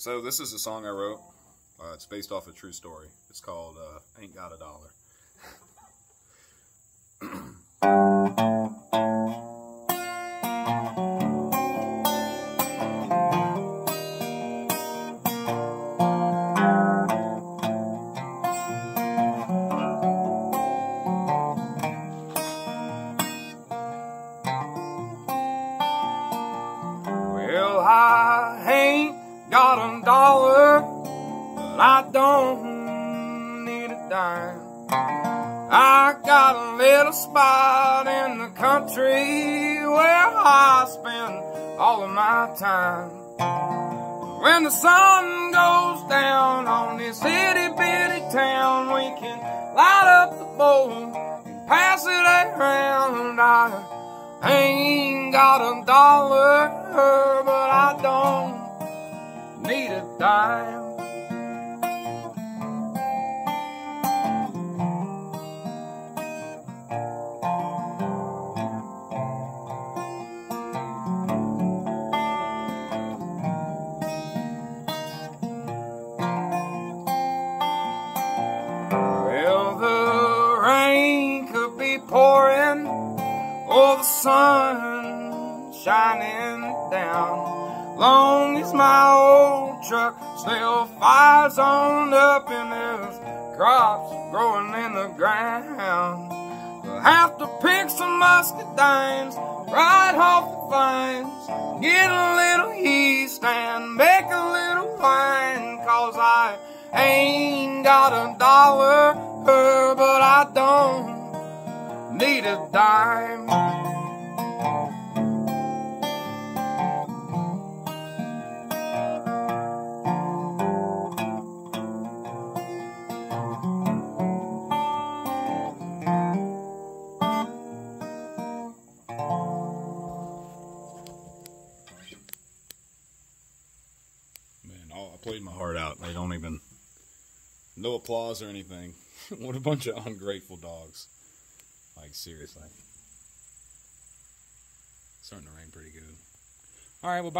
So this is a song I wrote. It's based off a true story. It's called Ain't Got a Dollar. Well, I ain't got a dollar, but I don't need a dime. I got a little spot in the country where I spend all of my time. When the sun goes down on this itty-bitty town, we can light up the bowl and pass it around. I ain't got a dollar, but I don't need a dime. Well, the rain could be pouring, or the sun shining down. Long as my old truck still fires on up and there's crops growing in the ground, I'll have to pick some muscadines right off the vines, get a little yeast and make a little wine. 'Cause I ain't got a dollar, but I don't need a dime. I played my heart out. They don't even, no applause or anything. What a bunch of ungrateful dogs. Like, seriously. It's starting to rain pretty good. All right, well, bye.